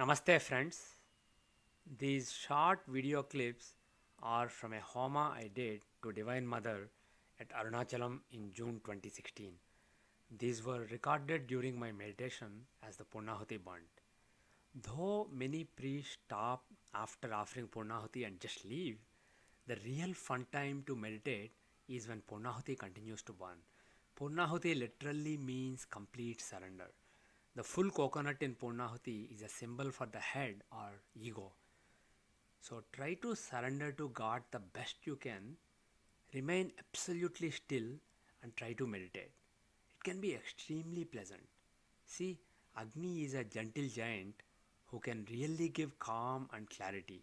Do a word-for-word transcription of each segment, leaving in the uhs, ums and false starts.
Namaste friends, these short video clips are from a Homa I did to Divine Mother at Arunachalam in June twenty sixteen. These were recorded during my meditation as the Purnahuti burnt. Though many priests stop after offering Purnahuti and just leave, the real fun time to meditate is when Purnahuti continues to burn. Purnahuti literally means complete surrender. The full coconut in Purnahuti is a symbol for the head or ego. So try to surrender to God the best you can, remain absolutely still and try to meditate. It can be extremely pleasant. See, Agni is a gentle giant who can really give calm and clarity.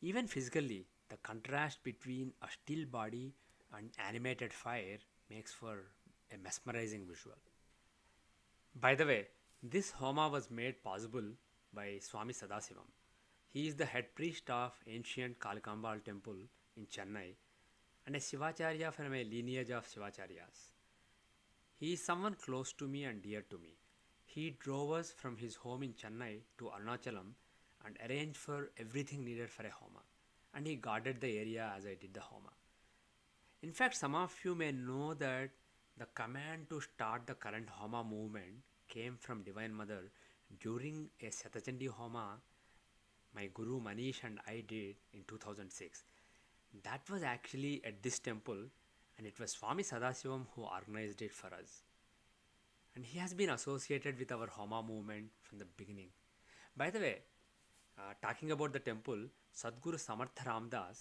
Even physically, the contrast between a still body and animated fire makes for a mesmerizing visual. By the way, this Homa was made possible by Swami Sadashivam. He is the head priest of ancient Kalikambal temple in Chennai and a Shivacharya from a lineage of Shivacharyas. He is someone close to me and dear to me. He drove us from his home in Chennai to Arunachalam and arranged for everything needed for a Homa, and he guarded the area as I did the Homa. In fact, some of you may know that the command to start the current Homa movement came from Divine Mother during a Satachandi Homa my Guru Manish and I did in two thousand six. That was actually at this temple, and it was Swami Sadashivam who organized it for us. And he has been associated with our Homa movement from the beginning. By the way, uh, talking about the temple, Sadguru Samartha Ramdas,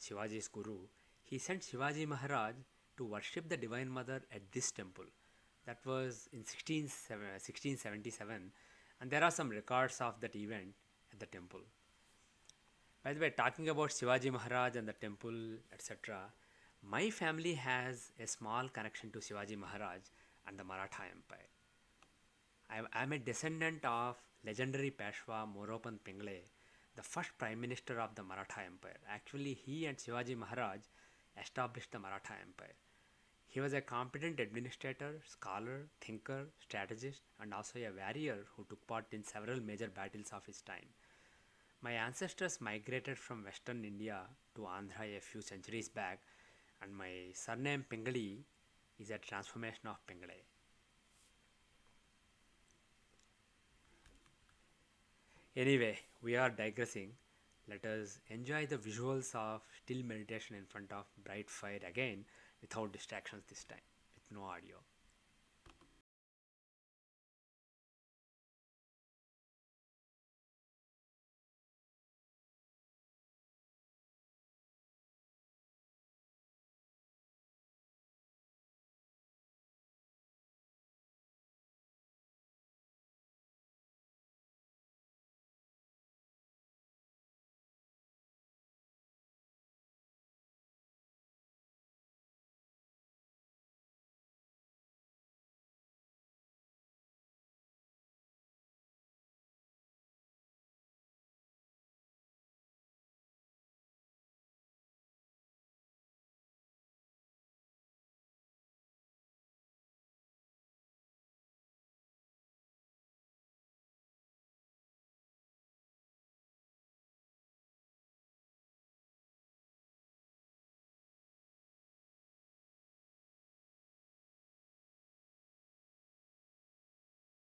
Shivaji's Guru, he sent Shivaji Maharaj to worship the Divine Mother at this temple. That was in sixteen seventy-seven, and there are some records of that event at the temple. By the way, talking about Shivaji Maharaj and the temple, et cetera, my family has a small connection to Shivaji Maharaj and the Maratha Empire. I am a descendant of legendary Peshwa Moropant Pingle, the first Prime Minister of the Maratha Empire. Actually, he and Shivaji Maharaj established the Maratha Empire. He was a competent administrator, scholar, thinker, strategist, and also a warrior who took part in several major battles of his time. My ancestors migrated from Western India to Andhra a few centuries back, and my surname Pingle is a transformation of Pingle. Anyway, we are digressing. Let us enjoy the visuals of still meditation in front of bright fire again without distractions this time, with no audio.